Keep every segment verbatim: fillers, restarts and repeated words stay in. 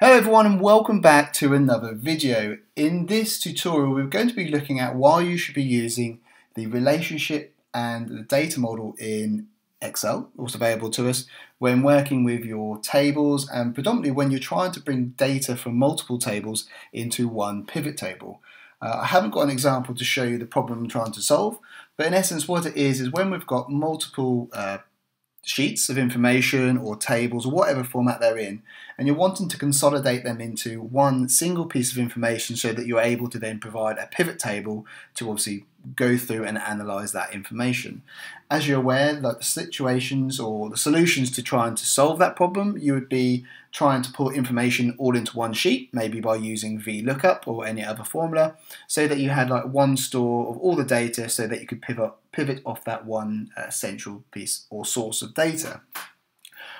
Hello everyone and welcome back to another video. In this tutorial we're going to be looking at why you should be using the relationship and the data model in Excel, also available to us, when working with your tables and predominantly when you're trying to bring data from multiple tables into one pivot table. Uh, I haven't got an example to show you the problem I'm trying to solve, but in essence what it is is when we've got multiple uh, sheets of information or tables or whatever format they're in, and you're wanting to consolidate them into one single piece of information so that you're able to then provide a pivot table to obviously go through and analyze that information. As you're aware, like the situations or the solutions to trying to solve that problem, you would be trying to put information all into one sheet, maybe by using VLOOKUP or any other formula, so that you had like one store of all the data so that you could pivot pivot off that one uh, central piece or source of data.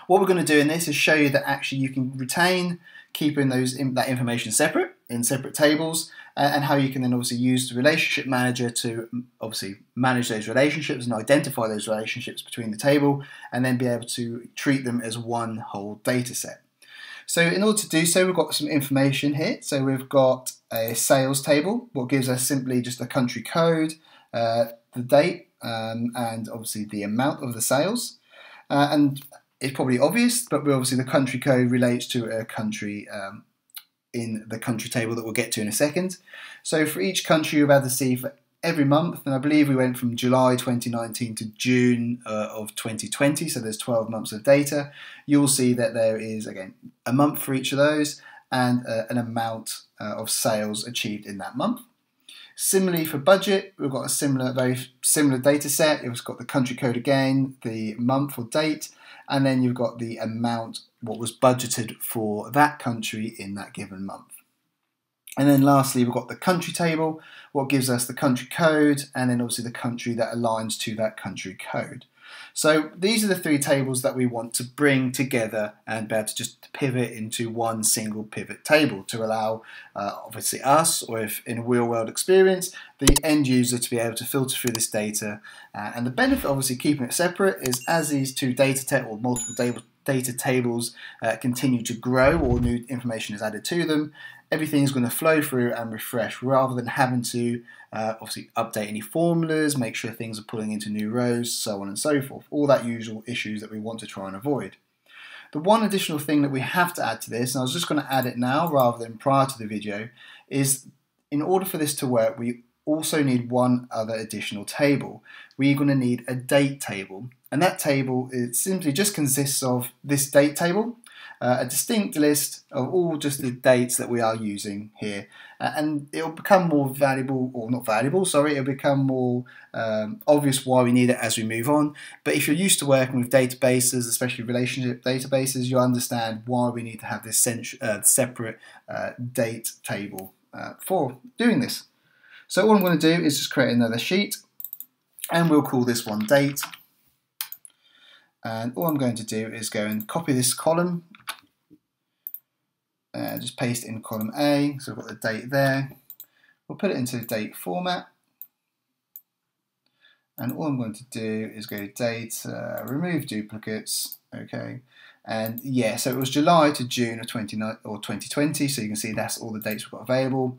What we're going to do in this is show you that actually you can retain keeping those in, that information separate in separate tables, uh, and how you can then obviously use the relationship manager to obviously manage those relationships and identify those relationships between the table, and then be able to treat them as one whole data set. So in order to do so, we've got some information here. So we've got a sales table, what gives us simply just the country code, uh, the date, um, and obviously the amount of the sales. Uh, and it's probably obvious, but obviously the country code relates to a country um, in the country table that we'll get to in a second. So for each country, you'll be able to see for every month, and I believe we went from July twenty nineteen to June uh, of twenty twenty, so there's twelve months of data. You'll see that there is, again, a month for each of those, and uh, an amount uh, of sales achieved in that month. Similarly for budget, we've got a similar, very similar data set. It's got the country code again, the month or date, and then you've got the amount, what was budgeted for that country in that given month. And then lastly, we've got the country table, what gives us the country code, and then obviously the country that aligns to that country code. So these are the three tables that we want to bring together and be able to just pivot into one single pivot table to allow uh, obviously us, or if in real world experience, the end user to be able to filter through this data. Uh, and the benefit obviously keeping it separate is as these two data ta- or multiple tables data tables uh, continue to grow or new information is added to them, everything is going to flow through and refresh rather than having to uh, obviously update any formulas, make sure things are pulling into new rows, so on and so forth, all that usual issues that we want to try and avoid. The one additional thing that we have to add to this, and I was just going to add it now rather than prior to the video, is in order for this to work, we also need one other additional table. We're going to need a date table, and that table, it simply just consists of this date table, uh, a distinct list of all just the dates that we are using here, uh, and it'll become more valuable, or not valuable, sorry, it'll become more um, obvious why we need it as we move on. But if you're used to working with databases, especially relationship databases, you'll understand why we need to have this uh, separate uh, date table uh, for doing this. So what I'm going to do is just create another sheet, and we'll call this one date. And all I'm going to do is go and copy this column, uh, just paste it in column A, so we've got the date there. We'll put it into the date format, and all I'm going to do is go to date, uh, remove duplicates, okay. And yeah, so it was July to June of twenty twenty, so you can see that's all the dates we've got available.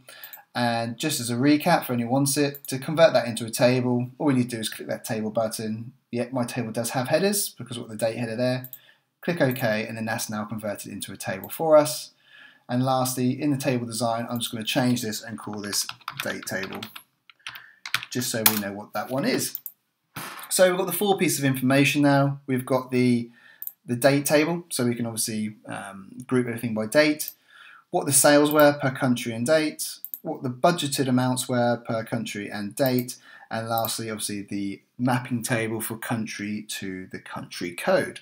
And just as a recap for anyone who wants it, to convert that into a table, all you need to do is click that table button. Yep, my table does have headers because we've got the date header there. Click OK, and then that's now converted into a table for us. And lastly, in the table design, I'm just going to change this and call this date table, just so we know what that one is. So we've got the four pieces of information now. We've got the, the date table, so we can obviously um, group everything by date, what the sales were per country and date, what the budgeted amounts were per country and date, and lastly obviously the mapping table for country to the country code.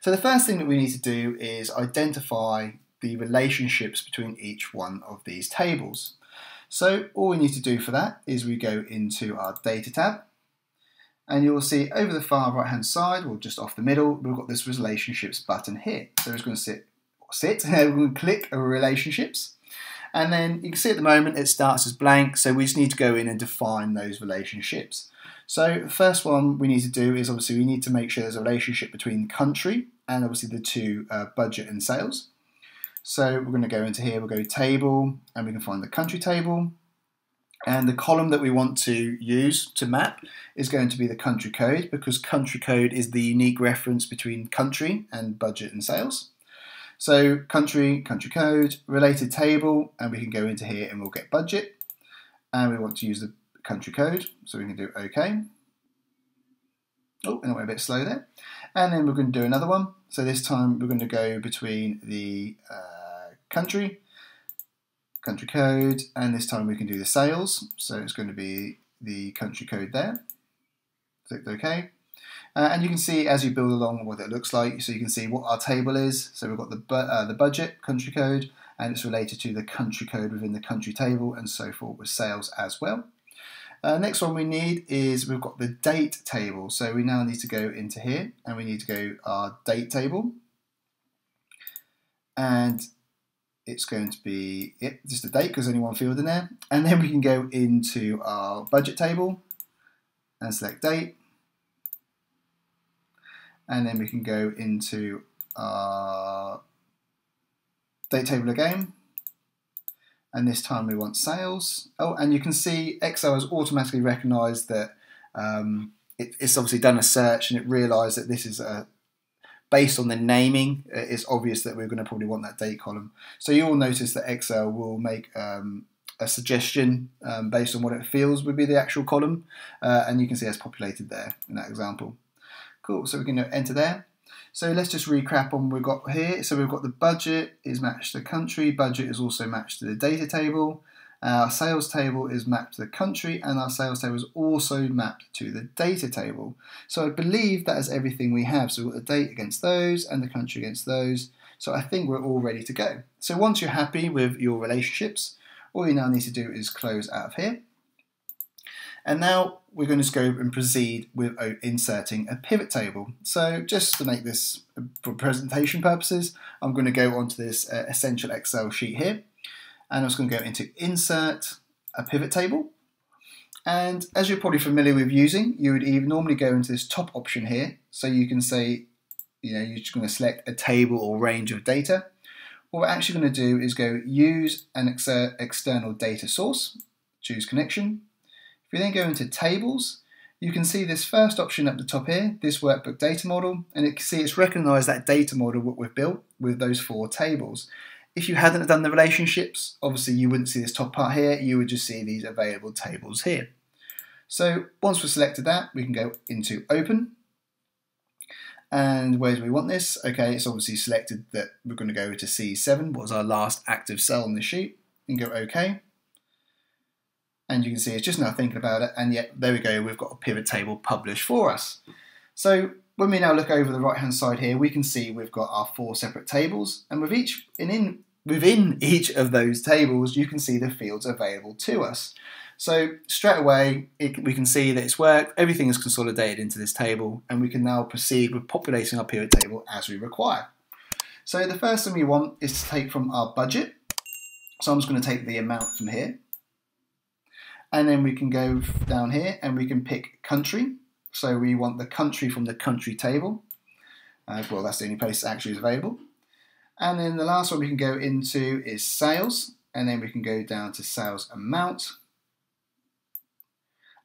So the first thing that we need to do is identify the relationships between each one of these tables. So all we need to do for that is we go into our data tab, and you'll see over the far right hand side, or just off the middle, we've got this relationships button here. So it's going to sit, sit we're going to click relationships. And then you can see at the moment it starts as blank, so we just need to go in and define those relationships. So the first one we need to do is obviously we need to make sure there's a relationship between country and obviously the two uh, budget and sales. So we're going to go into here, we'll go table, and we can find the country table. And the column that we want to use to map is going to be the country code, because country code is the unique reference between country and budget and sales. So country, country code, related table, and we can go into here and we'll get budget. And we want to use the country code, so we can do OK. Oh, and it went a bit slow there. And then we're going to do another one. So this time we're going to go between the uh, country, country code, and this time we can do the sales. So it's going to be the country code there. Click OK. Uh, and you can see as you build along what it looks like. So you can see what our table is. So we've got the, bu uh, the budget, country code, and it's related to the country code within the country table and so forth with sales as well. Uh, next one we need is we've got the date table. So we now need to go into here and we need to go our date table. And it's going to be yep, just a date because there's only one field in there. And then we can go into our budget table and select date. And then we can go into our date table again. And this time we want sales. Oh, and you can see Excel has automatically recognised that um, it, it's obviously done a search and it realised that this is a, based on the naming, it's obvious that we're going to probably want that date column. So you'll notice that Excel will make um, a suggestion um, based on what it feels would be the actual column. Uh, and you can see it's populated there in that example. Cool, so we can enter there. So let's just recap on what we've got here. So we've got the budget is matched to the country, budget is also matched to the data table, our sales table is mapped to the country, and our sales table is also mapped to the data table. So I believe that is everything we have. So we've got the date against those and the country against those. So I think we're all ready to go. So once you're happy with your relationships, all you now need to do is close out of here. And now we're going to go and proceed with inserting a pivot table. So just to make this for presentation purposes, I'm going to go onto this uh, essential Excel sheet here. And I'm just going to go into insert a pivot table. And as you're probably familiar with using, you would even normally go into this top option here. So you can say, you know, you're just going to select a table or range of data. What we're actually going to do is go use an ex external data source, choose connection. If you then go into tables, you can see this first option up the top here, this workbook data model, and you can see it's recognised that data model what we've built with those four tables. If you hadn't done the relationships, obviously you wouldn't see this top part here, you would just see these available tables here. So once we've selected that, we can go into open. And where do we want this? Okay, it's obviously selected that we're going to go to C seven, what was our last active cell on the sheet, and go OK. And you can see it's just now thinking about it, and yet there we go, we've got a pivot table published for us. So when we now look over the right hand side here, we can see we've got our four separate tables, and with each and in within each of those tables you can see the fields available to us. So straight away it, we can see that it's worked, everything is consolidated into this table, and we can now proceed with populating our pivot table as we require. So the first thing we want is to take from our budget, so I'm just going to take the amount from here. And then we can go down here and we can pick country. So we want the country from the country table. Uh, well, that's the only place that actually is available. And then the last one we can go into is sales. And then we can go down to sales amount.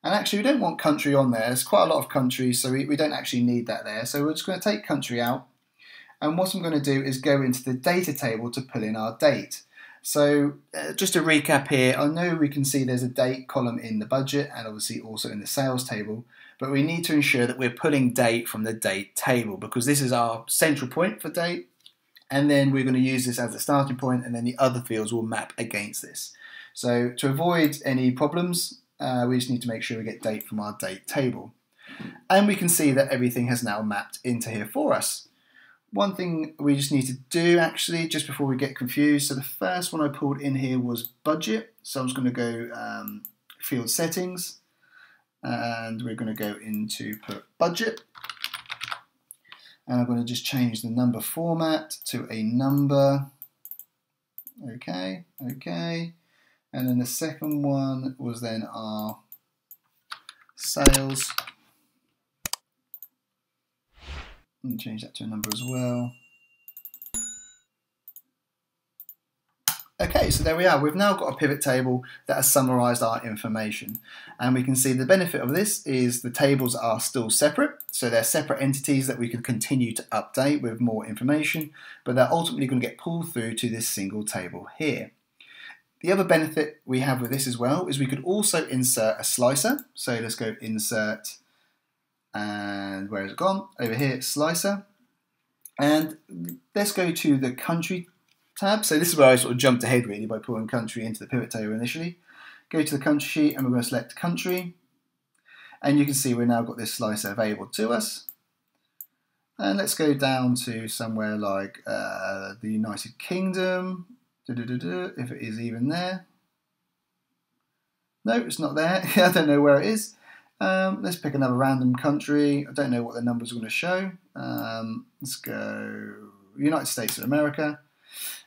And actually we don't want country on there. There's quite a lot of countries, so we, we don't actually need that there. So we're just going to take country out. And what I'm going to do is go into the data table to pull in our date. So uh, just to recap here, I know we can see there's a date column in the budget and obviously also in the sales table, but we need to ensure that we're pulling date from the date table because this is our central point for date, and then we're going to use this as a starting point, and then the other fields will map against this. So to avoid any problems, uh, we just need to make sure we get date from our date table. And we can see that everything has now mapped into here for us. One thing we just need to do actually, just before we get confused, so the first one I pulled in here was budget. So I'm just going to go um, field settings, and we're going to go into put budget. And I'm going to just change the number format to a number. Okay, okay. And then the second one was then our sales. And change that to a number as well. Okay, so there we are. We've now got a pivot table that has summarized our information. And we can see the benefit of this is the tables are still separate. So they're separate entities that we can continue to update with more information, but they're ultimately going to get pulled through to this single table here. The other benefit we have with this as well is we could also insert a slicer. So let's go insert, and where has it gone? Over here, slicer. And let's go to the country tab. So this is where I sort of jumped ahead really by pulling country into the pivot table initially. Go to the country sheet and we're going to select country. And you can see we've now got this slicer available to us. And let's go down to somewhere like uh, the United Kingdom, if it is even there. No, it's not there. I don't know where it is. Um, let's pick another random country. I don't know what the numbers are going to show. Um, let's go United States of America.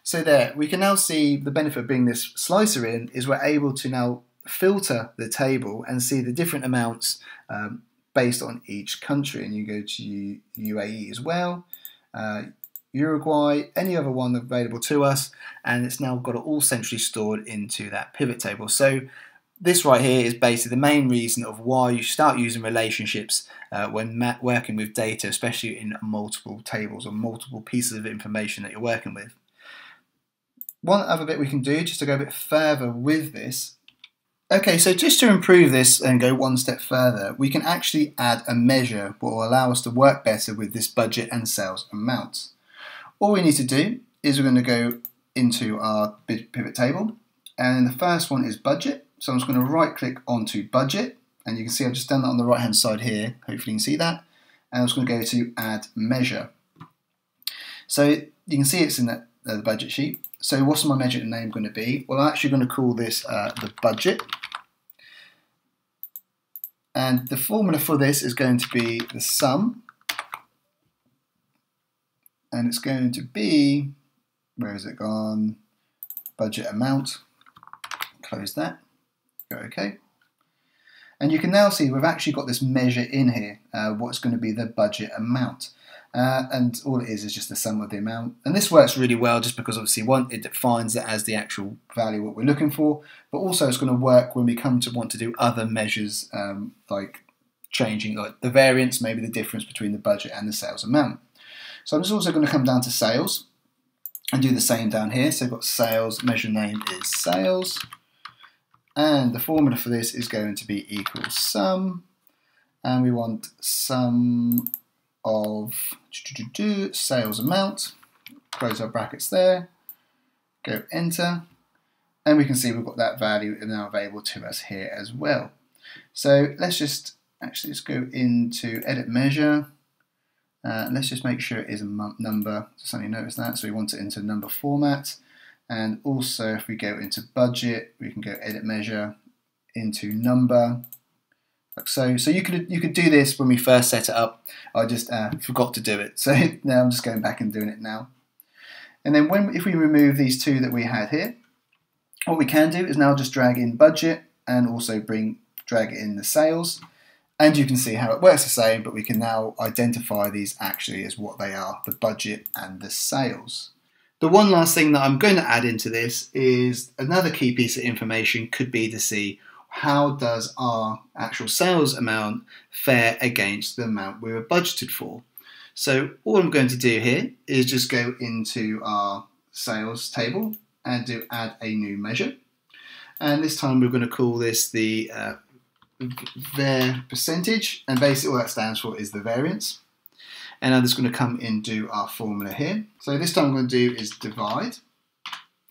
So there, we can now see the benefit of bringing this slicer in is we're able to now filter the table and see the different amounts um, based on each country. And you go to U A E as well, uh, Uruguay, any other one available to us, and it's now got it all centrally stored into that pivot table. So this right here is basically the main reason of why you start using relationships uh, when working with data, especially in multiple tables or multiple pieces of information that you're working with. One other bit we can do, just to go a bit further with this. Okay, so just to improve this and go one step further, we can actually add a measure what will allow us to work better with this budget and sales amounts. All we need to do is we're going to go into our pivot table, and the first one is budget. So I'm just going to right click onto budget, and you can see I've just done that on the right hand side here. Hopefully you can see that. And I'm just going to go to add measure. So you can see it's in that the budget sheet. So what's my measure name going to be? Well, I'm actually going to call this uh, the budget. And the formula for this is going to be the sum. And it's going to be, where has it gone? Budget amount. Close that. Go OK. And you can now see we've actually got this measure in here, uh, what's going to be the budget amount. Uh, and all it is is just the sum of the amount. And this works really well just because obviously one, it defines it as the actual value what we're looking for, but also it's going to work when we come to want to do other measures um, like changing like the variance, maybe the difference between the budget and the sales amount. So I'm just also going to come down to sales and do the same down here. So I've got sales, measure name is sales. And the formula for this is going to be equal sum, and we want sum of sales amount, close our brackets there, go enter, and we can see we've got that value now available to us here as well. So let's just actually just go into edit measure, uh, and let's just make sure it is a month number, just so you notice that, so we want it into number format. And also if we go into budget, we can go edit measure into number, like so. So you could, you could do this when we first set it up. I just uh, forgot to do it. So now I'm just going back and doing it now. And then when, if we remove these two that we had here, what we can do is now just drag in budget and also bring drag in the sales. And you can see how it works the same, but we can now identify these actually as what they are, the budget and the sales. The one last thing that I'm going to add into this is another key piece of information could be to see how does our actual sales amount fare against the amount we were budgeted for. So all I'm going to do here is just go into our sales table and do add a new measure. And this time we're going to call this the uh, var percentage, and basically all that stands for is the variance. And I'm just going to come and do our formula here. So this time I'm going to do is divide,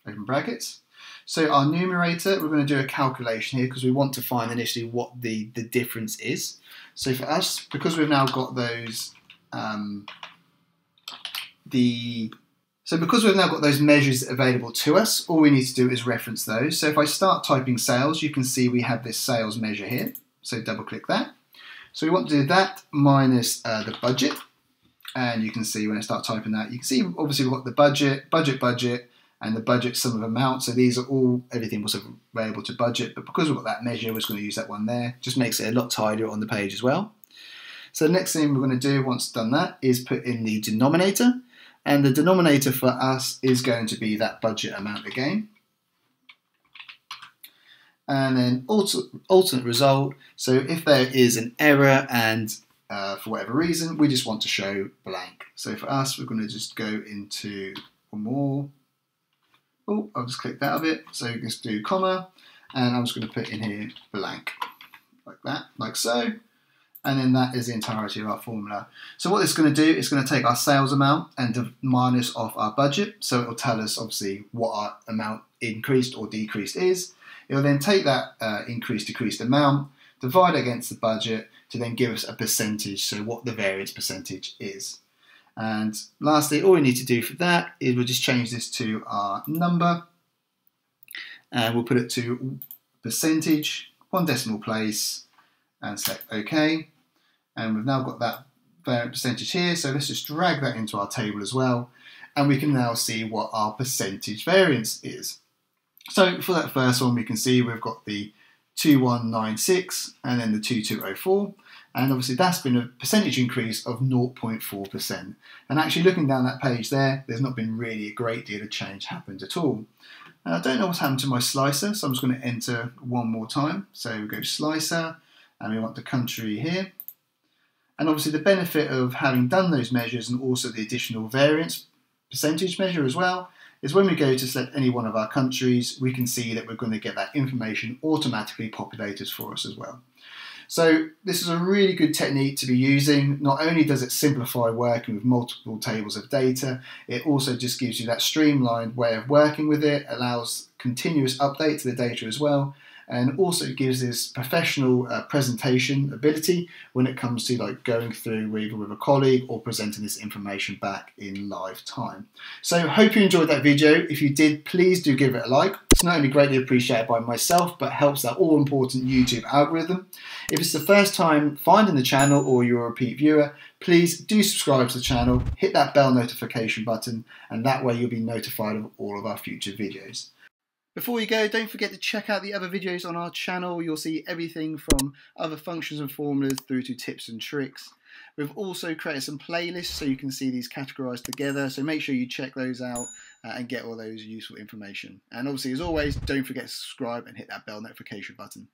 open brackets. So our numerator, we're going to do a calculation here because we want to find initially what the, the difference is. So for us, because we've now got those, um, the, so because we've now got those measures available to us, all we need to do is reference those. So if I start typing sales, you can see we have this sales measure here. So double click that. So we want to do that minus uh, the budget. And you can see when I start typing that, you can see obviously we've got the budget, budget, budget, and the budget sum of amount. So these are all, everything was available to budget, but because we've got that measure, we're just going to use that one there. Just makes it a lot tidier on the page as well. So the next thing we're going to do once done that is put in the denominator. And the denominator for us is going to be that budget amount again. and then alternate result. So if there is an error and uh, for whatever reason, we just want to show blank. So for us, we're going to just go into one more. Oh, I've just clicked out of it. So you just do comma, and I'm just going to put in here blank, like that, like so. And then that is the entirety of our formula. So what it's going to do, it's going to take our sales amount and minus off our budget. So it'll tell us obviously what our amount increased or decreased is. It'll then take that uh, increased, decreased amount, divide against the budget to then give us a percentage. So what the variance percentage is. And lastly, all we need to do for that is we'll just change this to our number. And we'll put it to percentage, one decimal place, and select OK. And we've now got that variant percentage here, so let's just drag that into our table as well, and we can now see what our percentage variance is. So for that first one, we can see we've got the two one nine six and then the two two zero four, and obviously that's been a percentage increase of zero point four percent. And actually looking down that page there, there's not been really a great deal of change happened at all. And I don't know what's happened to my slicer, so I'm just going to enter one more time. So we go slicer, and we want the country here. And obviously the benefit of having done those measures and also the additional variance percentage measure as well is when we go to select any one of our countries, we can see that we're going to get that information automatically populated for us as well. So this is a really good technique to be using. Not only does it simplify working with multiple tables of data, it also just gives you that streamlined way of working with it, allows continuous update to the data as well, and also gives this professional uh, presentation ability when it comes to like going through either with a colleague or presenting this information back in live time. So hope you enjoyed that video. If you did, please do give it a like. It's not only greatly appreciated by myself, but helps that all-important YouTube algorithm. If it's the first time finding the channel or you're a repeat viewer, please do subscribe to the channel, hit that bell notification button, and that way you'll be notified of all of our future videos. Before you go, don't forget to check out the other videos on our channel. You'll see everything from other functions and formulas through to tips and tricks. We've also created some playlists so you can see these categorized together. So make sure you check those out uh, and get all those useful information. And obviously, as always, don't forget to subscribe and hit that bell notification button.